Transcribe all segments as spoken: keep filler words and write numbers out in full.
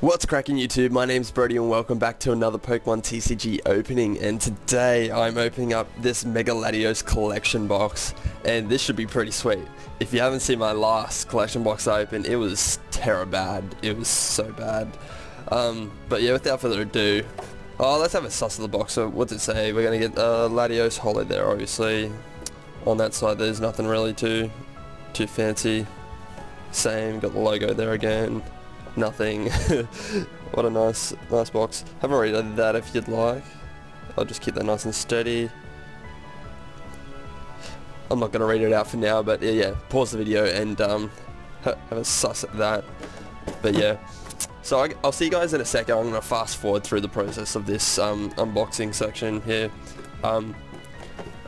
What's cracking YouTube, my name's Brody and welcome back to another Pokemon T C G opening, and today I'm opening up this Mega Latios collection box, and this should be pretty sweet. If you haven't seen my last collection box I opened, it was terror bad, it was so bad. Um, but yeah, without further ado, oh let's have a suss of the box. So what's it say? We're going to get uh, Latios Holo there obviously. On that side there's nothing really too, too fancy. Same, got the logo there again. Nothing. What a nice nice box. Have a read of that if you'd like. I'll just keep that nice and steady. I'm not going to read it out for now, but yeah, yeah pause the video and um, have a suss at that. But yeah, so I, I'll see you guys in a second. I'm going to fast forward through the process of this um, unboxing section here. Um,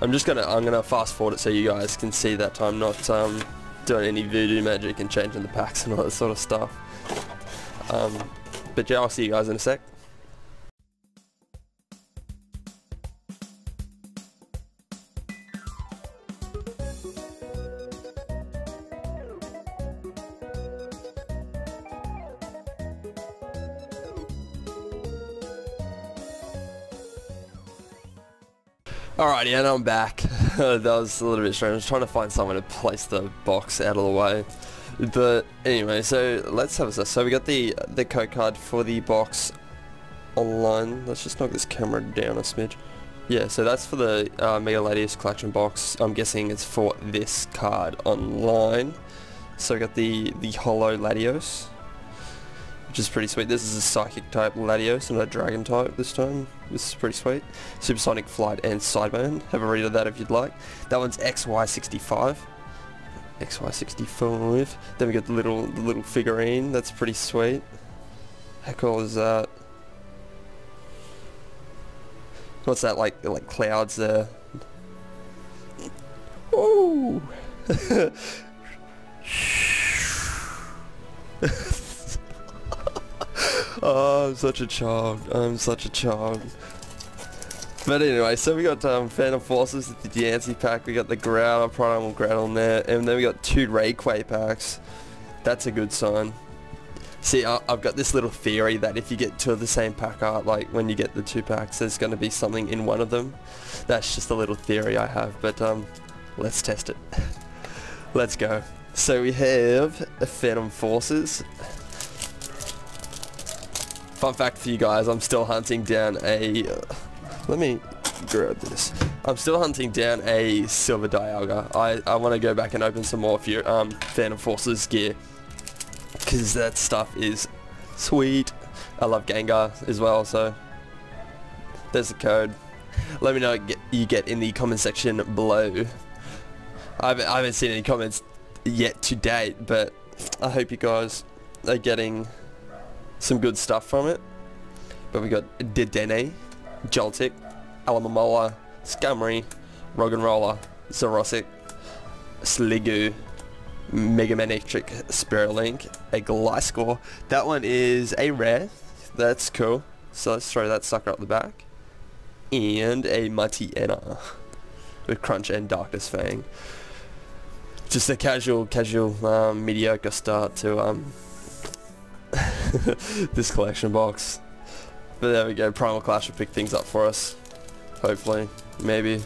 I'm just going to I'm going to fast forward it so you guys can see that I'm not um, doing any voodoo magic and changing the packs and all that sort of stuff. Um, but yeah, I'll see you guys in a sec. Alrighty, and I'm back. That was a little bit strange. I was trying to find somewhere to place the box out of the way. But anyway, so let's have a suss. So we got the the code card for the box online. Let's just knock this camera down a smidge. Yeah, so that's for the uh, Mega Latios collection box. I'm guessing it's for this card online. So we got the the Holo Latios, which is pretty sweet. This is a Psychic type Latios, not a Dragon type this time. This is pretty sweet. Supersonic Flight and Sidebone. Have a read of that if you'd like. That one's X Y sixty-five. X Y sixty-five. Then we got the little the little figurine. That's pretty sweet. How cool is that? What's that like? Like clouds there. Ooh. Oh, I'm such a child. I'm such a child. But anyway, so we got um, Phantom Forces with the Diancie pack, we got the Groudon, Primal Groudon there, and then we got two Rayquaza packs. That's a good sign. See, I, I've got this little theory that if you get two of the same pack art, like when you get the two packs, there's going to be something in one of them. That's just a little theory I have, but um, let's test it. Let's go. So we have Phantom Forces. Fun fact for you guys, I'm still hunting down a... Uh, Let me grab this. I'm still hunting down a silver Dialga. I, I want to go back and open some more of your um, Phantom Forces gear, because that stuff is sweet. I love Gengar as well, so there's the code. Let me know what you get in the comment section below. I haven't, I haven't seen any comments yet to date, but I hope you guys are getting some good stuff from it. But we got Dedenne, Joltik, Alomomola, Scummery, Roggenrola, Zorua, Sliggoo, Mega Manectric, Spirulink, a Gliscor. That one is a rare. That's cool. So let's throw that sucker up the back. And a Mightyena with Crunch and Darkness Fang. Just a casual, casual, um, mediocre start to um, this collection box. But there we go, Primal Clash will pick things up for us. Hopefully, maybe.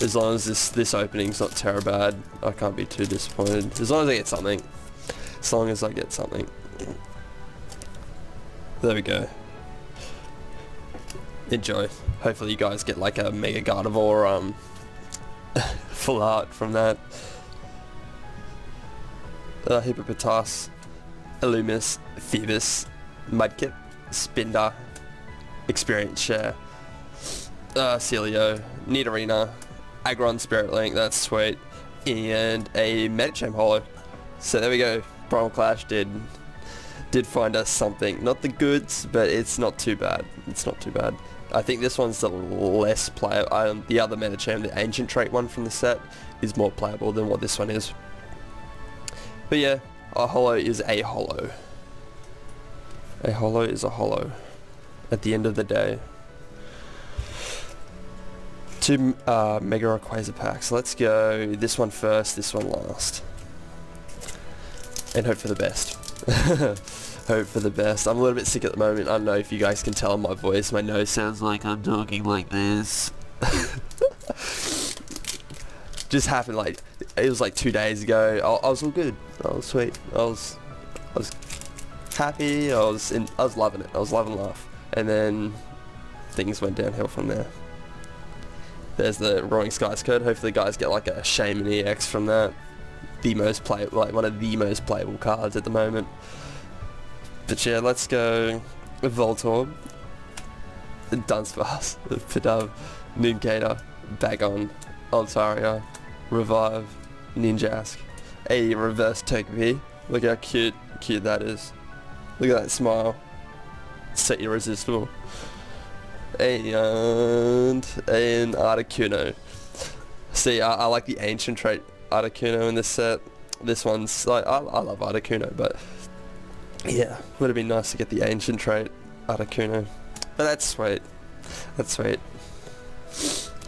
As long as this, this opening's not terrible bad, I can't be too disappointed. As long as I get something. As long as I get something. There we go. Enjoy. Hopefully you guys get like a Mega Gardevoir um, full art from that. Uh, Hippopotas, Illumis, Phoebus, Mudkip, Spinda, Experience Share, uh, Celio, Nidorina, Aggron Spiritlink, that's sweet, and a Medicham Holo. So there we go, Primal Clash did did find us something. Not the goods, but it's not too bad. It's not too bad. I think this one's the less playable. Um, the other Medicham, the Ancient Trait one from the set, is more playable than what this one is. But yeah, a holo is a holo. A holo is a holo, at the end of the day. Two uh, Mega Rayquaza packs. Let's go this one first, this one last. And hope for the best. Hope for the best. I'm a little bit sick at the moment. I don't know if you guys can tell in my voice. My nose sounds like I'm talking like this. Just happened, like, it was like two days ago. I, I was all good. I was sweet. I was, I was happy. I was, in, I was loving it. I was loving life. And then things went downhill from there. There's the Roaring Skies code. Hopefully guys get like a Shaman E X from that. The most play, like one of the most playable cards at the moment. But yeah, let's go Voltorb, Dunsparce, Pidove, Ninkator, Bagon, Altaria, Revive, Ninjask, a reverse Togepi. Look how cute, cute that is. Look at that smile. So irresistible. And an Articuno. See, I, I like the Ancient Trait Articuno in this set. This one's like, I, I love Articuno, but yeah, would have been nice to get the Ancient Trait Articuno. But that's sweet. That's sweet.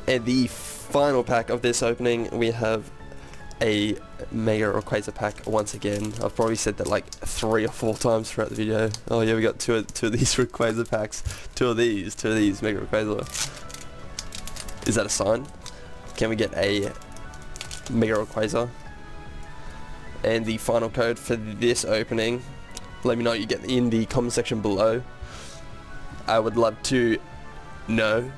And the final pack of this opening, we have a Mega Rayquaza pack once again. I've probably said that like three or four times throughout the video. Oh yeah, we got two of, two of these Rayquaza packs. Two of these, two of these Mega Rayquaza. Is that a sign? Can we get a Mega Rayquaza? And the final code for this opening, let me know what you get in the comment section below. I would love to know.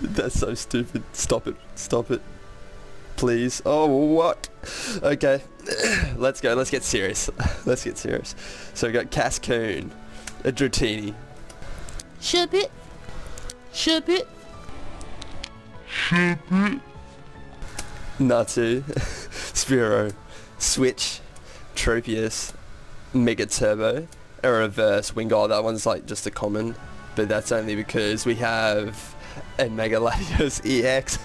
That's so stupid. Stop it. Stop it. Please. Oh, what? Okay. Let's go. Let's get serious. Let's get serious. So we got Cascoon, a Dratini. Ship it. Ship it. Ship it. Natu, Spearow, Switch, Tropius, Mega Turbo, a reverse Wingull. That one's like just a common, but that's only because we have and Mega Latios E X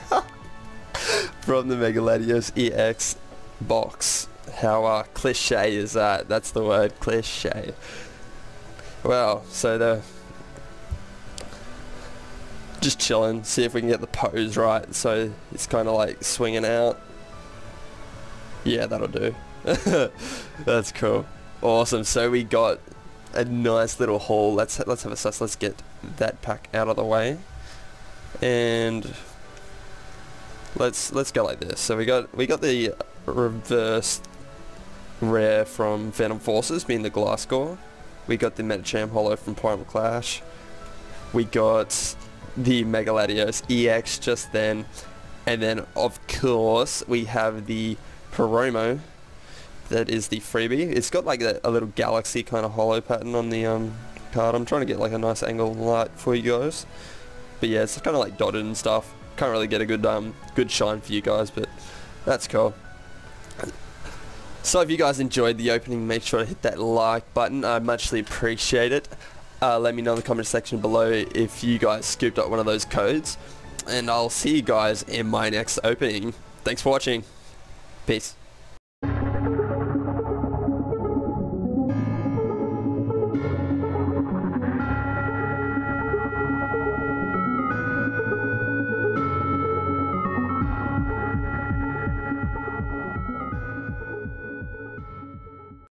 from the Mega Latios E X box. How uh, cliche is that? That's the word, cliche. Well, so they're just chilling, see if we can get the pose right. So it's kind of like swinging out. Yeah, that'll do. That's cool. Awesome. So we got a nice little haul. Let's let's have a suss. Let's get that pack out of the way. And let's let's go like this. So we got we got the reverse rare from Phantom Forces, being the Gliscor. We got the Medicham Holo from Primal Clash. We got the Mega Latios E X just then, and then of course we have the Hiromo. That is the freebie. It's got like a, a little galaxy kind of holo pattern on the um card. I'm trying to get like a nice angle light for you guys. But yeah, it's kind of like dotted and stuff. Can't really get a good um good shine for you guys, but that's cool. So if you guys enjoyed the opening, make sure to hit that like button. I muchly appreciate it. Uh, let me know in the comment section below if you guys scooped up one of those codes. And I'll see you guys in my next opening. Thanks for watching. Peace.